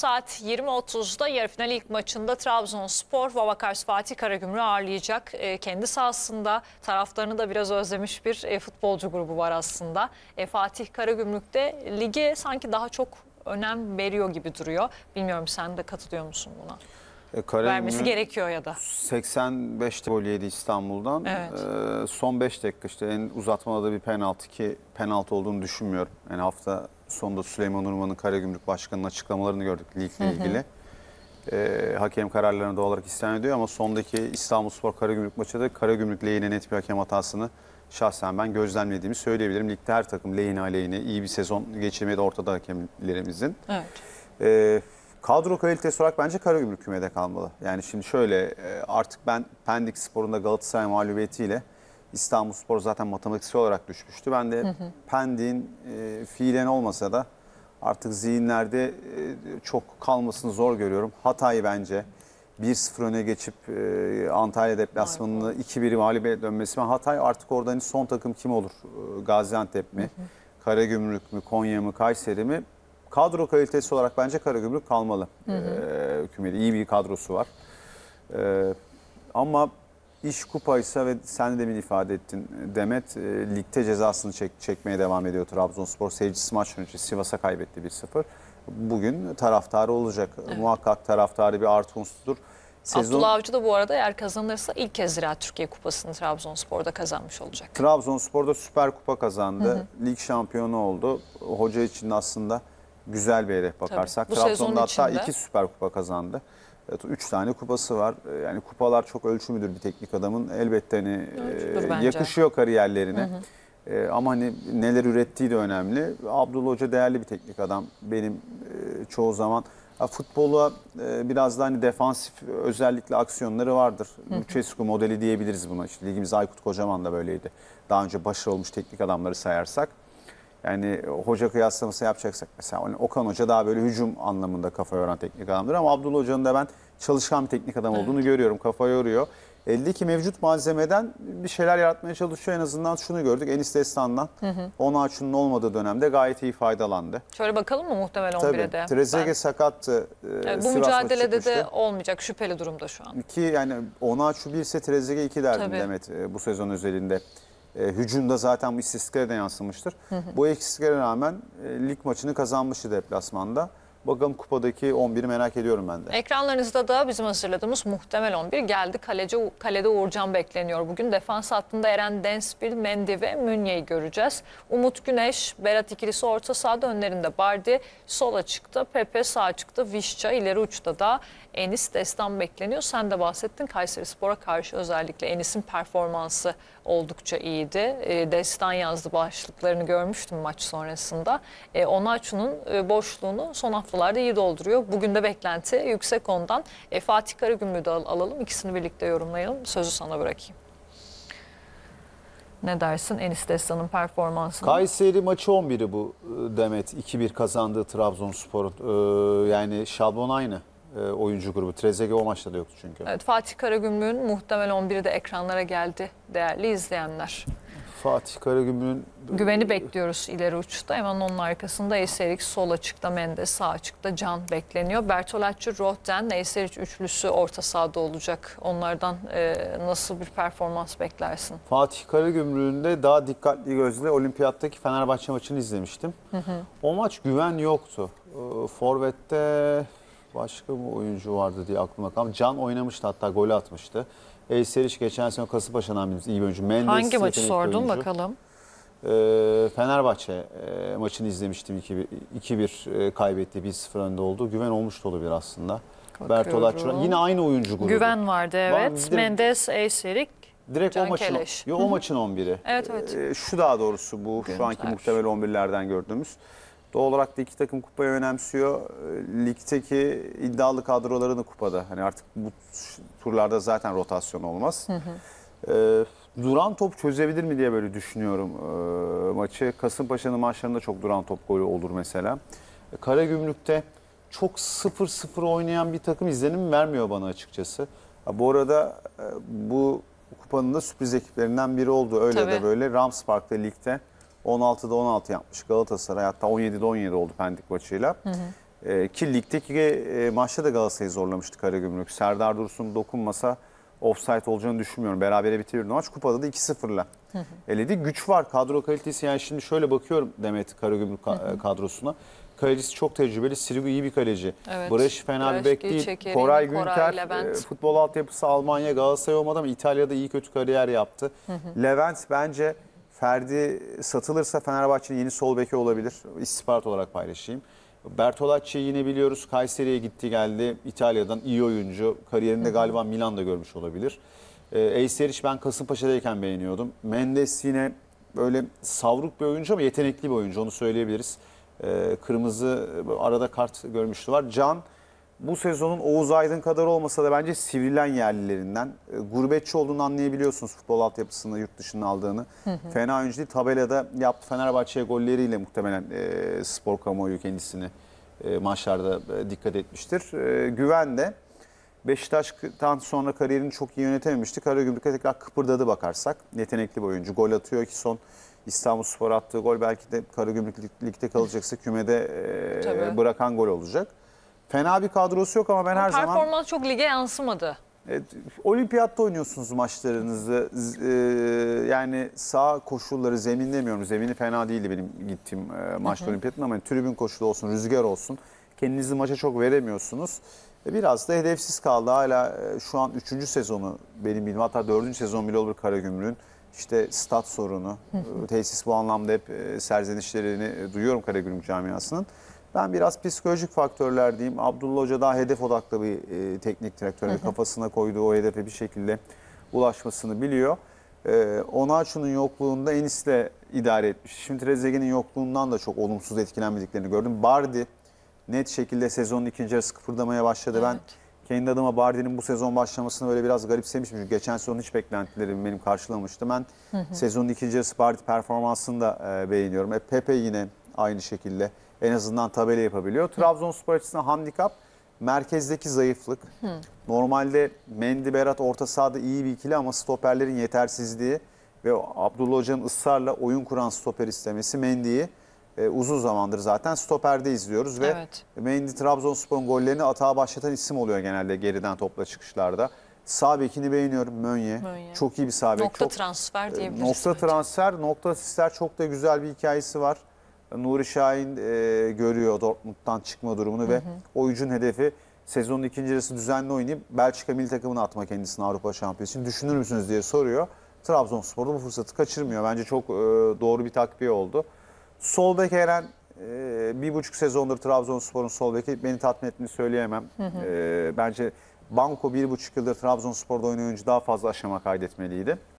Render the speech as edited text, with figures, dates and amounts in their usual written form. Saat 20.30'da yarı final ilk maçında Trabzonspor Vavakars Fatih Karagümrük'ü ağırlayacak. Kendi sahasında taraftarını da biraz özlemiş bir futbolcu grubu var aslında. Fatih Karagümrük de lige sanki daha çok önem veriyor gibi duruyor. Bilmiyorum, sen de katılıyor musun buna? Vermesi gerekiyor ya da. 85'te gol yedi İstanbul'dan. Evet. Son 5 dakika işte en uzatmada da bir penaltı, ki penaltı olduğunu düşünmüyorum. Yani hafta sonunda Süleyman Urman'ın Karagümrük Başkanı'nın açıklamalarını gördük ligle ilgili. Hakem kararlarına doğal olarak isyan ediyor ama sondaki İstanbulspor Karagümrük maçı da Karagümrük lehine net bir hakem hatasını şahsen ben gözlemlediğimi söyleyebilirim. Ligde her takım lehine aleyhine iyi bir sezon geçirmeye de ortada hakemlerimizin. Evet. Kadro kalitesi olarak bence Karagümrük kümede kalmalı. Yani şimdi şöyle, artık ben Pendik Spor'un da Galatasaray mağlubiyetiyle İstanbulspor zaten matematiksel olarak düşmüştü. Ben de Pendik'in fiilen olmasa da artık zihinlerde çok kalmasını zor görüyorum. Hatay bence 1-0 öne geçip Antalya deplasmanını 2-1 mağlubiyete dönmesi. Hatay artık oradan hani son takım kim olur? Gaziantep mi? Karagümrük mü? Konya mı? Kayseri mi? Kadro kalitesi olarak bence Karagümrük kalmalı. Hükümeti iyi bir kadrosu var. Ama iş kupaysa ve sen de demin ifade ettin Demet, ligde cezasını çekmeye devam ediyor Trabzonspor. Seyircisi maç önce Sivas'a kaybetti 1-0. Bugün taraftarı olacak. Evet. Muhakkak taraftarı bir artı unsudur. Sezon... Abdullah Avcı da bu arada eğer kazanırsa ilk kez Ziraat Türkiye Kupası'nı Trabzonspor'da kazanmış olacak. Trabzonspor'da Süper Kupa kazandı. Lig şampiyonu oldu. Hoca için aslında güzel bir hedef bakarsak. Trabzon'da hatta 2 Süper Kupa kazandı. 3 tane kupası var. Yani kupalar çok ölçü müdür bir teknik adamın. Elbette hani yakışıyor kariyerlerine. Ama hani neler ürettiği de önemli. Abdullah Hoca değerli bir teknik adam. Benim çoğu zaman futbola biraz daha hani defansif özellikle aksiyonları vardır. Lucescu modeli diyebiliriz buna. İşte ligimizde Aykut Kocaman da böyleydi. Daha önce başarılı olmuş teknik adamları sayarsak. Yani hoca kıyaslaması yapacaksak mesela Okan Hoca daha böyle hücum anlamında kafa yoran teknik adamdır. Ama Abdullah Hoca'nın da ben çalışkan bir teknik adam olduğunu görüyorum. Kafa yoruyor. Eldeki mevcut malzemeden bir şeyler yaratmaya çalışıyor. En azından şunu gördük. Enis Destan'dan Onuachu'nun olmadığı dönemde gayet iyi faydalandı. Şöyle bakalım mı muhtemelen 11'e de? Trezeguet sakattı. Yani bu mücadelede de olmayacak. Şüpheli durumda şu an. Ki yani Onuachu 1 ise Trezeguet 2 derdim Demet bu sezon özelinde. Hücumda zaten bu istatistiklere de yansımıştır. Bu eksikliklere rağmen lig maçını kazanmıştı deplasmanda. Bakalım kupadaki 11'i merak ediyorum ben de. Ekranlarınızda da bizim hazırladığımız muhtemel 11 geldi. Kalede Uğurcan bekleniyor bugün. Defans hattında Eren Denspil, Mendy ve Münye'yi göreceğiz. Umut Güneş, Berat ikilisi orta sahada, önlerinde Bardi. Sol açıkta Pepe, sağ açıkta Vişça, ileri uçta da Enis Destan bekleniyor. Sen de bahsettin, Kayserispor'a karşı özellikle Enis'in performansı oldukça iyiydi. Destan yazdı başlıklarını görmüştüm maç sonrasında. Onaçu'nun boşluğunu son haftalarda iyi dolduruyor. Bugün de beklenti yüksek ondan. Fatih Karagümrük'ü de alalım. İkisini birlikte yorumlayalım. Sözü sana bırakayım. Ne dersin Enis Destan'ın performansını? Kayseri maçı 11'i bu Demet. 2-1 kazandığı Trabzonspor'un. Yani şablon aynı. Oyuncu grubu. Trezeguet o maçta da yoktu çünkü. Evet, Fatih Karagümrük'ün muhtemel 11'i de ekranlara geldi değerli izleyenler. Fatih Karagümrük'ün... Güveni bekliyoruz ileri uçta. Hemen onun arkasında Eserik, sol açıkta Mendez, sağ açıkta Can bekleniyor. Bertolatçı, Rohden, Eserik üçlüsü orta sahada olacak. Onlardan nasıl bir performans beklersin? Fatih Karagümrük'ün de daha dikkatli gözle olimpiyattaki Fenerbahçe maçını izlemiştim. O maç güven yoktu. Forvet'te... Başka bir oyuncu vardı diye aklıma kaldı. Can oynamıştı, hatta golü atmıştı. Eserik geçen sene Kasımpaşa'dan bildiğimiz iyi bir oyuncu. Mendez hangi maçı sordun oyuncu. Bakalım? Fenerbahçe maçını izlemiştim. 2-1 kaybetti. 1-0 önde oldu. Güven olmuş da olabilir aslında. Bertolatçı yine aynı oyuncu grubu. Güven vardı, evet. Mendez, Eserik, direkt Can, o maçın 11'i. Evet. Şu daha doğrusu bu şu anki muhtemel 11'lerden gördüğümüz. Doğal olarak da iki takım kupayı önemsiyor. Ligdeki iddialı kadrolarını kupada. Hani artık bu turlarda zaten rotasyon olmaz. Duran top çözebilir mi diye böyle düşünüyorum maçı. Kasımpaşa'nın maçlarında çok duran top golü olur mesela. Karagümrük'te çok 0-0 oynayan bir takım izlenimi vermiyor bana açıkçası. Bu arada bu kupanın da sürpriz ekiplerinden biri oldu. Öyle de böyle Rams Park'ta ligde. 16'da 16 yapmış Galatasaray, hatta 17'de 17 oldu Pendik maçıyla. Ki ligdeki maçta da Galatasaray'ı zorlamıştı Karagümrük. Serdar Dursun dokunmasa offside olacağını düşünmüyorum. Berabere bitirirdi maç. Kupada da 2-0'la eledi. Güç var. Kadro kalitesi, yani şimdi şöyle bakıyorum Demet Karagümrük kadrosuna. Kalecisi çok tecrübeli. Sirigu iyi bir kaleci. Evet. Breş fena bir bek değil. Koray Gülter, futbol altyapısı Almanya, Galatasaray olmadı ama İtalya'da iyi kötü kariyer yaptı. Levent bence Ferdi satılırsa Fenerbahçe'nin yeni sol beki olabilir. İstihbarat olarak paylaşayım. Bertolatçı yine biliyoruz. Kayseri'ye gitti geldi. İtalya'dan iyi oyuncu. Kariyerinde galiba Milan'da görmüş olabilir. Eserik ben Kasımpaşa'dayken beğeniyordum. Mendez yine böyle savruk bir oyuncu ama yetenekli bir oyuncu. Onu söyleyebiliriz. Kırmızı arada kart görmüştü var. Can bu sezonun Oğuz Aydın kadar olmasa da bence sivrilen yerlilerinden. Gurbetçi olduğunu anlayabiliyorsunuz futbol altyapısını, yurt dışından aldığını. Fena oyuncu değil. Tabelada yaptı Fenerbahçe'ye golleriyle muhtemelen spor kamuoyu kendisini maçlarda dikkat etmiştir. Güven de Beşiktaş'tan sonra kariyerini çok iyi yönetememişti. Karagümrük'e tekrar kıpırdadı bakarsak. Yetenekli bir oyuncu. Gol atıyor ki son İstanbulspor attığı gol belki de Karagümrük ligde kalacaksa kümede bırakan gol olacak. Fena bir kadrosu yok ama ben her zaman... Performans çok lige yansımadı. Olimpiyatta oynuyorsunuz maçlarınızı. Yani sağ koşulları, zemin demiyorum. Zemini fena değildi benim gittiğim maçta olimpiyatın ama tribün koşulu olsun, rüzgar olsun. Kendinizi maça çok veremiyorsunuz. Biraz da hedefsiz kaldı. Hala şu an 3. sezonu benim bildiğim, hatta 4. sezon bile olur Karagümrük'ün. İşte stat sorunu, tesis bu anlamda hep serzenişlerini duyuyorum Karagümrük camiasının. Ben biraz psikolojik faktörler diyeyim. Abdullah Hoca daha hedef odaklı bir teknik direktör. Kafasına koyduğu o hedefe bir şekilde ulaşmasını biliyor. Onuachu'nun yokluğunda Enis'le idare etmiş. Şimdi Trezeguet'in yokluğundan da çok olumsuz etkilenmediklerini gördüm. Bardi net şekilde sezonun ikinci yarısı kıpırdamaya başladı. Evet. Ben kendi adıma Bardi'nin bu sezon başlamasını böyle biraz garipsemiştim. Geçen sezon hiç beklentilerimi benim karşılamıştı. Ben sezonun ikinci yarısı Bardi performansını da beğeniyorum. Pepe yine aynı şekilde. En azından tabela yapabiliyor. Trabzonspor açısından handikap merkezdeki zayıflık. Normalde Mendy, Berat orta sahada iyi bir ikili ama stoperlerin yetersizliği ve Abdullah Hoca'nın ısrarla oyun kuran stoper istemesi. Mendy'yi uzun zamandır zaten stoperde izliyoruz ve Mendy Trabzonspor'un gollerini atağa başlatan isim oluyor genelde geriden topla çıkışlarda. Sağ bekini beğeniyorum. Mönye. Çok iyi bir sağ bek. Nokta transfer diyebiliriz. Nokta transfer, nokta asistler, çok da güzel bir hikayesi var. Nuri Şahin görüyor Dortmund'dan çıkma durumunu ve oyuncunun hedefi sezonun ikinci yarısı düzenli oynayıp Belçika milli takımına atma kendisini Avrupa Şampiyonası için. Düşünür müsünüz diye soruyor. Trabzonspor'da bu fırsatı kaçırmıyor. Bence çok doğru bir takviye oldu. Sol bek Eren, 1,5 sezondur Trabzonspor'un sol beki, beni tatmin ettiğini söyleyemem. Bence Banko 1,5 yıldır Trabzonspor'da oynayan oyuncu daha fazla aşama kaydetmeliydi.